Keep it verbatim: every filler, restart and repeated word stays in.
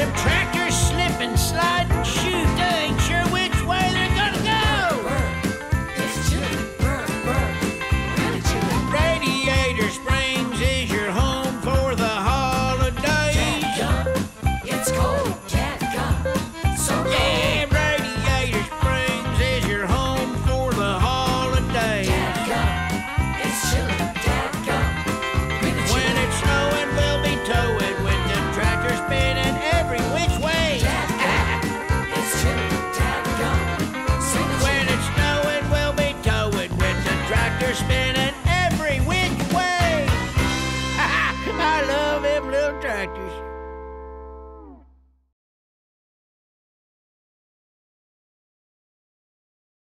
them trains.